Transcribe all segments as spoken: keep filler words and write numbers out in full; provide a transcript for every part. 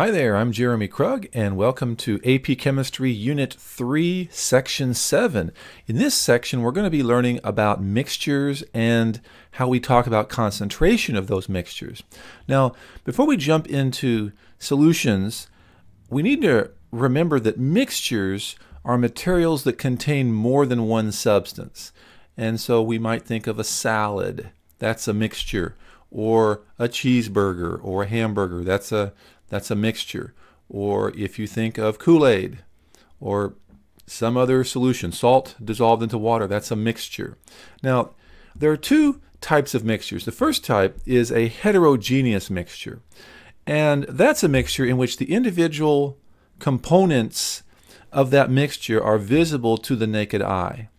Hi there, I'm Jeremy Krug, and welcome to A P Chemistry Unit three, Section seven. In this section, we're going to be learning about mixtures and how we talk about concentration of those mixtures. Now, before we jump into solutions, we need to remember that mixtures are materials that contain more than one substance. And so we might think of a salad, that's a mixture, or a cheeseburger, or a hamburger, that's a That's a mixture. Or if you think of Kool-Aid or some other solution, salt dissolved into water, that's a mixture. Now, there are two types of mixtures. The first type is a heterogeneous mixture. And that's a mixture in which the individual components of that mixture are visible to the naked eye.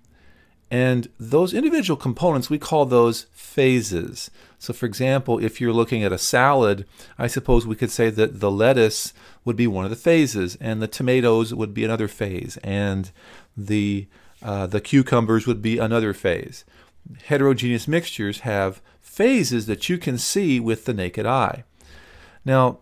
And those individual components, we call those phases. So for example, if you're looking at a salad, I suppose we could say that the lettuce would be one of the phases, and the tomatoes would be another phase, and the, uh, the cucumbers would be another phase. Heterogeneous mixtures have phases that you can see with the naked eye. Now,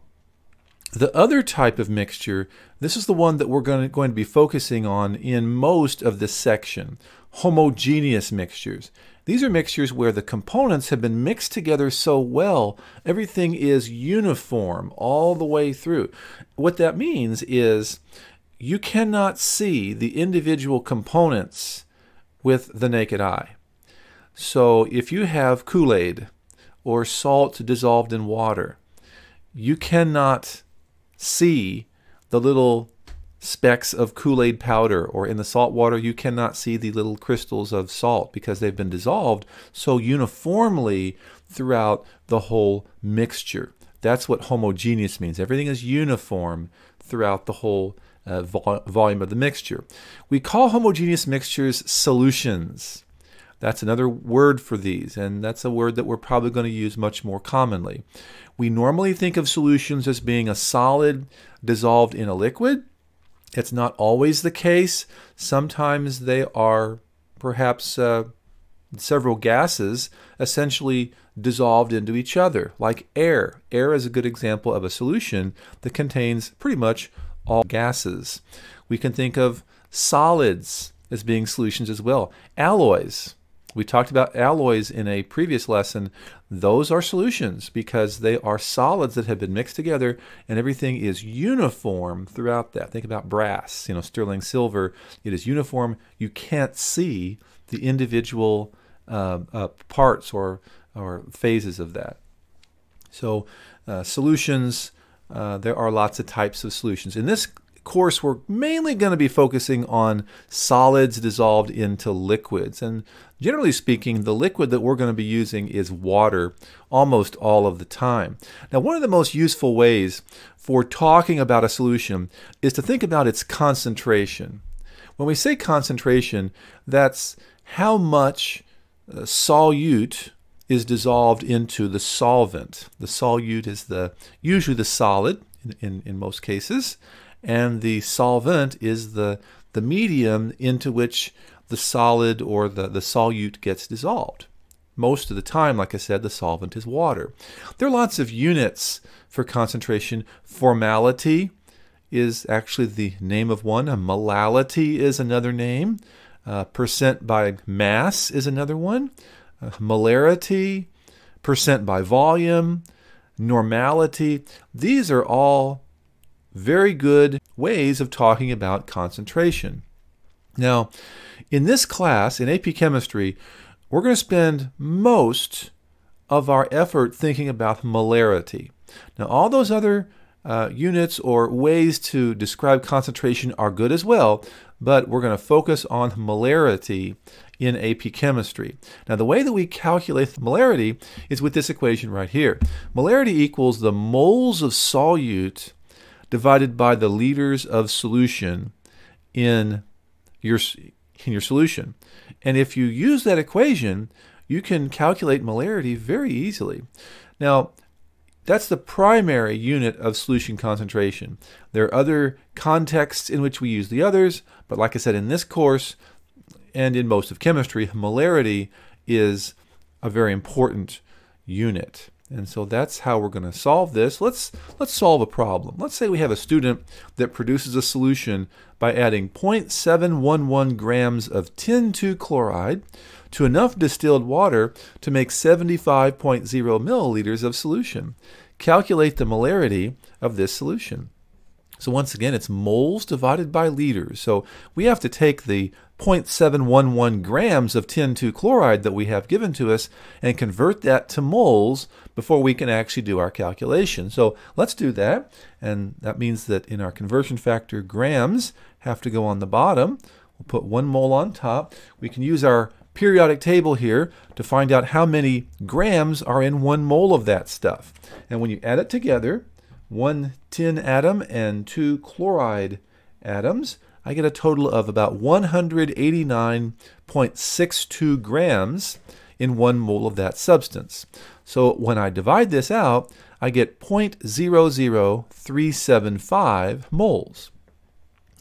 the other type of mixture, this is the one that we're going to, going to be focusing on in most of this section. Homogeneous mixtures. These are mixtures where the components have been mixed together so well, everything is uniform all the way through. What that means is you cannot see the individual components with the naked eye. So if you have Kool-Aid or salt dissolved in water, you cannot see the little specks of Kool-Aid powder, or in the salt water you cannot see the little crystals of salt because they've been dissolved so uniformly throughout the whole mixture. That's what homogeneous means. Everything is uniform throughout the whole uh, vol volume of the mixture. We call homogeneous mixtures solutions. That's another word for these, and that's a word that we're probably going to use much more commonly. We normally think of solutions as being a solid dissolved in a liquid. It's not always the case. Sometimes they are perhaps uh, several gases essentially dissolved into each other, like air. Air is a good example of a solution that contains pretty much all gases. We can think of solids as being solutions as well. Alloys. We talked about alloys in a previous lesson. Those are solutions because they are solids that have been mixed together and everything is uniform throughout that. Think about brass, you know, sterling silver. It is uniform. You can't see the individual uh, uh, parts or, or phases of that. So uh, solutions, uh, there are lots of types of solutions. In this course, we're mainly going to be focusing on solids dissolved into liquids, and generally speaking, the liquid that we're going to be using is water almost all of the time. Now, one of the most useful ways for talking about a solution is to think about its concentration. When we say concentration, that's how much uh, solute is dissolved into the solvent. The solute is the usually the solid in, in, in most cases, and the solvent is the, the medium into which the solid or the, the solute gets dissolved. Most of the time, like I said, the solvent is water. There are lots of units for concentration. Formality is actually the name of one. A molality is another name. Uh, percent by mass is another one. Uh, molarity, percent by volume, normality. These are all very good ways of talking about concentration. Now, in this class, in A P Chemistry, we're going to spend most of our effort thinking about molarity. Now, all those other uh, units or ways to describe concentration are good as well, but we're going to focus on molarity in A P Chemistry. Now, the way that we calculate molarity is with this equation right here. Molarity equals the moles of solute divided by the liters of solution in your, in your solution. And if you use that equation, you can calculate molarity very easily. Now, that's the primary unit of solution concentration. There are other contexts in which we use the others, but like I said, in this course and in most of chemistry, molarity is a very important unit. And so that's how we're going to solve this. Let's, let's solve a problem. Let's say we have a student that produces a solution by adding zero point seven one one grams of tin(two) chloride to enough distilled water to make seventy-five point zero milliliters of solution. Calculate the molarity of this solution. So once again, it's moles divided by liters. So we have to take the zero point seven one one grams of tin(two) chloride that we have given to us and convert that to moles before we can actually do our calculation. So let's do that. And that means that in our conversion factor, grams have to go on the bottom. We'll put one mole on top. We can use our periodic table here to find out how many grams are in one mole of that stuff. And when you add it together, one tin atom and two chloride atoms, I get a total of about one hundred eighty-nine point six two grams in one mole of that substance. So when I divide this out, I get zero point zero zero three seven five moles.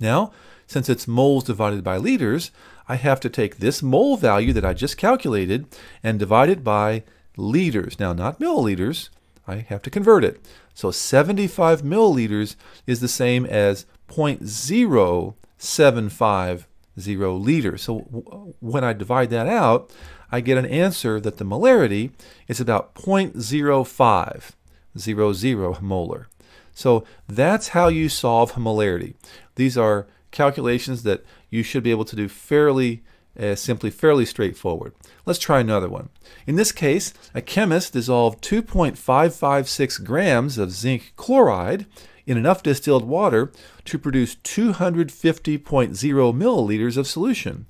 Now, since it's moles divided by liters, I have to take this mole value that I just calculated and divide it by liters. Now, not milliliters. I have to convert it. So seventy-five milliliters is the same as zero point zero seven five zero liters. So when I divide that out, I get an answer that the molarity is about zero point zero five zero zero molar. So that's how you solve molarity. These are calculations that you should be able to do fairly Uh, simply fairly straightforward. Let's try another one. In this case, a chemist dissolved two point five five six grams of zinc chloride in enough distilled water to produce two hundred fifty point zero milliliters of solution.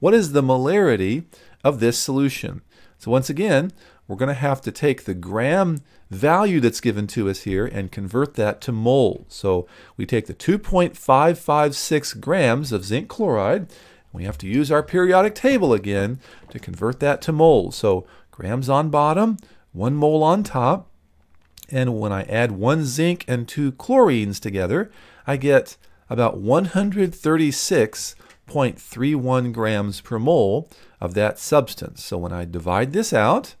What is the molarity of this solution? So once again, we're going to have to take the gram value that's given to us here and convert that to moles. So we take the two point five five six grams of zinc chloride. We have to use our periodic table again to convert that to moles. So grams on bottom, one mole on top. And when I add one zinc and two chlorines together, I get about one hundred thirty-six point three one grams per mole of that substance. So when I divide this out,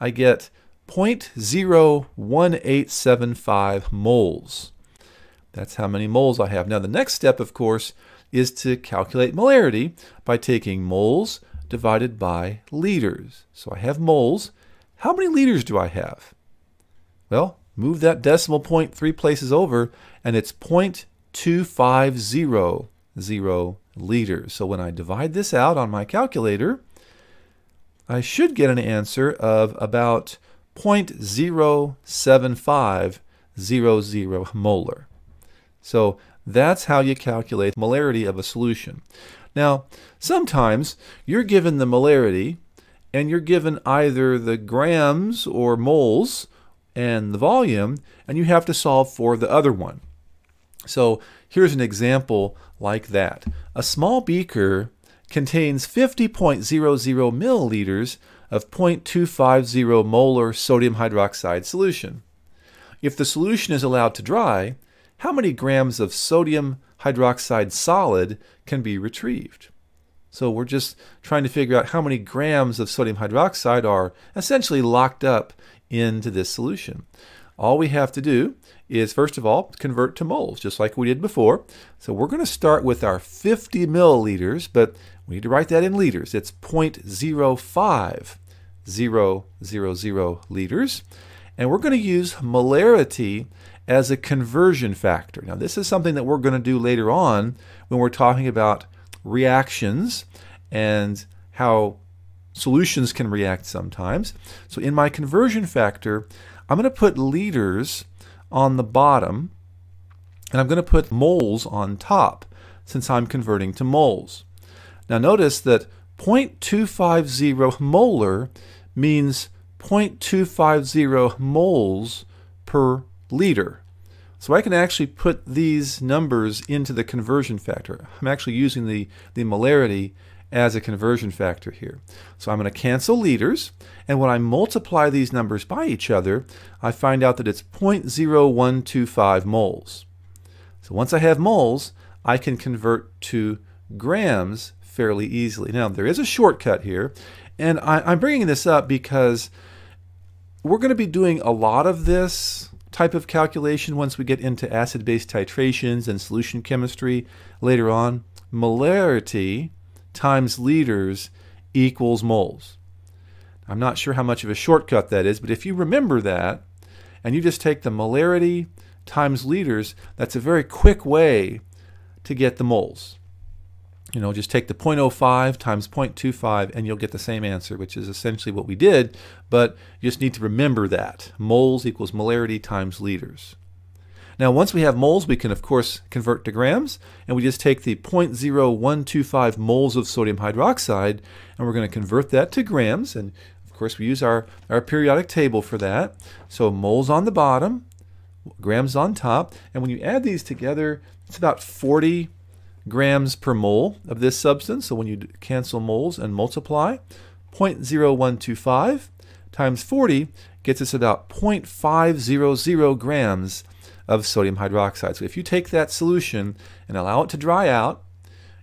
I get zero point zero one eight seven five moles. That's how many moles I have. Now the next step, of course, is to calculate molarity by taking moles divided by liters. So I have moles. How many liters do I have? Well, move that decimal point three places over, and it's zero point two five zero zero liters. So when I divide this out on my calculator, I should get an answer of about zero point zero seven five zero zero molar. So that's how you calculate molarity of a solution. Now, sometimes you're given the molarity and you're given either the grams or moles and the volume, and you have to solve for the other one. So here's an example like that. A small beaker contains fifty point zero zero milliliters of zero point two five zero molar sodium hydroxide solution. If the solution is allowed to dry, how many grams of sodium hydroxide solid can be retrieved? So we're just trying to figure out how many grams of sodium hydroxide are essentially locked up into this solution. All we have to do is, first of all, convert to moles, just like we did before. So we're going to start with our fifty milliliters, but we need to write that in liters. It's zero point zero five zero zero zero liters. And we're going to use molarity as a conversion factor. Now, this is something that we're going to do later on when we're talking about reactions and how solutions can react sometimes. So in my conversion factor, I'm going to put liters on the bottom, and I'm going to put moles on top since I'm converting to moles. Now, notice that zero point two five zero molar means zero point two five zero moles per liter. So I can actually put these numbers into the conversion factor. I'm actually using the, the molarity as a conversion factor here. So I'm going to cancel liters, and when I multiply these numbers by each other, I find out that it's zero point zero one two five moles. So once I have moles, I can convert to grams fairly easily. Now, there is a shortcut here, and I, I'm bringing this up because We're going to be doing a lot of this type of calculation once we get into acid-base titrations and solution chemistry later on. Molarity times liters equals moles. I'm not sure how much of a shortcut that is, but if you remember that, and you just take the molarity times liters, that's a very quick way to get the moles. You know, just take the zero point zero five times zero point two five and you'll get the same answer, which is essentially what we did, but you just need to remember that. Moles equals molarity times liters. Now, once we have moles, we can, of course, convert to grams, and we just take the zero point zero one two five moles of sodium hydroxide, and we're going to convert that to grams, and, of course, we use our, our periodic table for that. So moles on the bottom, grams on top, and when you add these together, it's about forty grams per mole of this substance. So when you cancel moles and multiply, zero point zero one two five times forty gets us about zero point five zero zero grams of sodium hydroxide. So if you take that solution and allow it to dry out,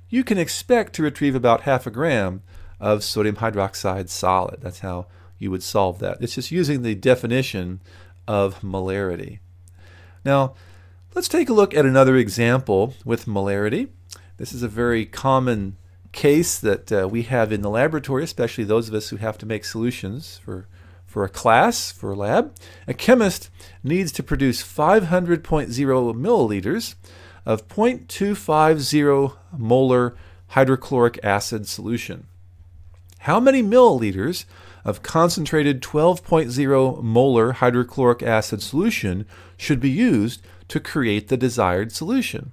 you can expect to retrieve about half a gram of sodium hydroxide solid. That's how you would solve that. It's just using the definition of molarity. Now, let's take a look at another example with molarity. This is a very common case that uh, we have in the laboratory, especially those of us who have to make solutions for, for a class, for a lab. A chemist needs to produce five hundred point zero milliliters of zero point two five zero molar hydrochloric acid solution. How many milliliters of concentrated twelve point zero molar hydrochloric acid solution should be used to create the desired solution?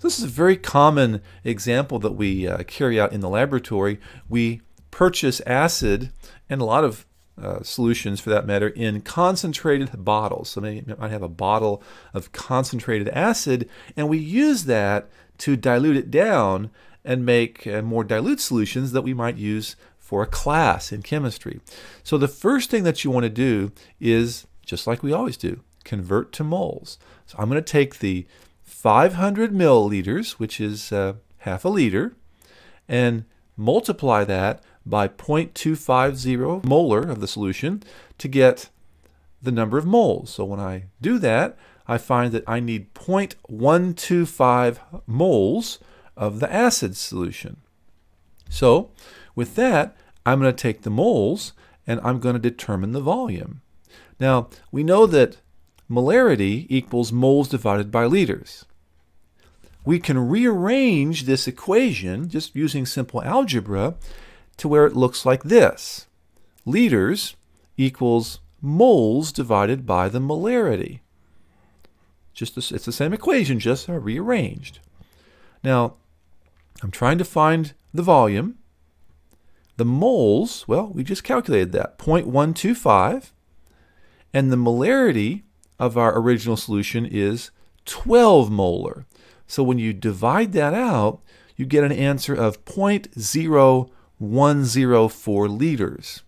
This is a very common example that we uh, carry out in the laboratory. We purchase acid and a lot of uh, solutions, for that matter, in concentrated bottles. So maybe I have a bottle of concentrated acid, and we use that to dilute it down and make uh, more dilute solutions that we might use for a class in chemistry. So the first thing that you want to do is, just like we always do, convert to moles. So I'm going to take the five hundred milliliters, which is uh, half a liter, and multiply that by zero point two five zero molar of the solution to get the number of moles. So when I do that, I find that I need zero point one two five moles of the acid solution. So with that, I'm going to take the moles and I'm going to determine the volume. Now, we know that molarity equals moles divided by liters. We can rearrange this equation just using simple algebra to where it looks like this. Liters equals moles divided by the molarity. Just this, it's the same equation, just rearranged. Now, I'm trying to find the volume. The moles, well, we just calculated that, zero point one two five, and the molarity of our original solution is twelve molar. So when you divide that out, you get an answer of zero point zero one zero four liters.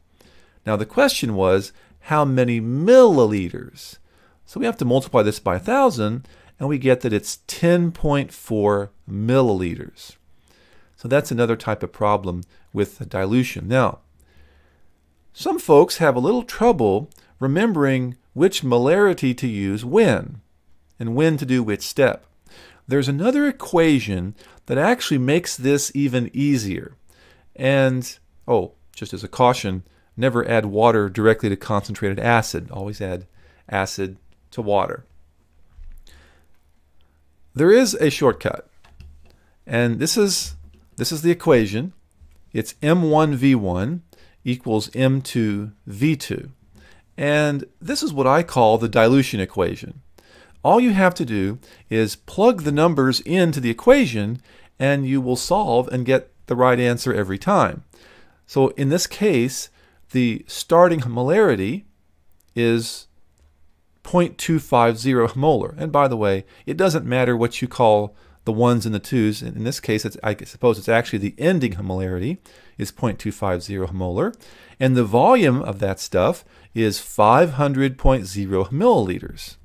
Now the question was, how many milliliters? So we have to multiply this by one thousand, and we get that it's ten point four milliliters. So that's another type of problem with dilution. Now, some folks have a little trouble remembering which molarity to use when, and when to do which step. There's another equation that actually makes this even easier. And, oh, just as a caution, never add water directly to concentrated acid. Always add acid to water. There is a shortcut, and this is, this is the equation. It's M one V one equals M two V two. And this is what I call the dilution equation. All you have to do is plug the numbers into the equation, and you will solve and get the right answer every time. So in this case, the starting molarity is zero point two five zero molar. And by the way, it doesn't matter what you call the ones and the twos. In this case, it's, I suppose it's actually the ending molarity is zero point two five zero molar. And the volume of that stuff is five hundred point zero milliliters.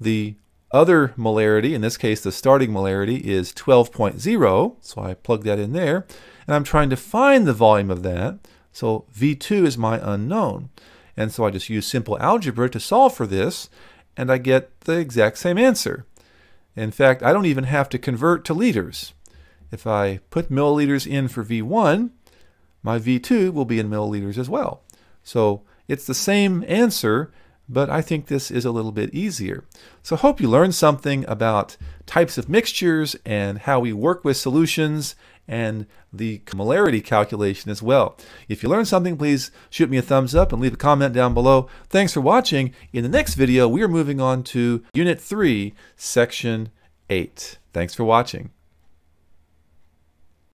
The other molarity, in this case the starting molarity, is twelve point zero, so I plug that in there. And I'm trying to find the volume of that, so V two is my unknown. And so I just use simple algebra to solve for this, and I get the exact same answer. In fact, I don't even have to convert to liters. If I put milliliters in for V one, my V two will be in milliliters as well. So it's the same answer, but I think this is a little bit easier. So I hope you learned something about types of mixtures and how we work with solutions and the molarity calculation as well. If you learned something, please shoot me a thumbs up and leave a comment down below. Thanks for watching. In the next video, we are moving on to Unit three, Section eight. Thanks for watching.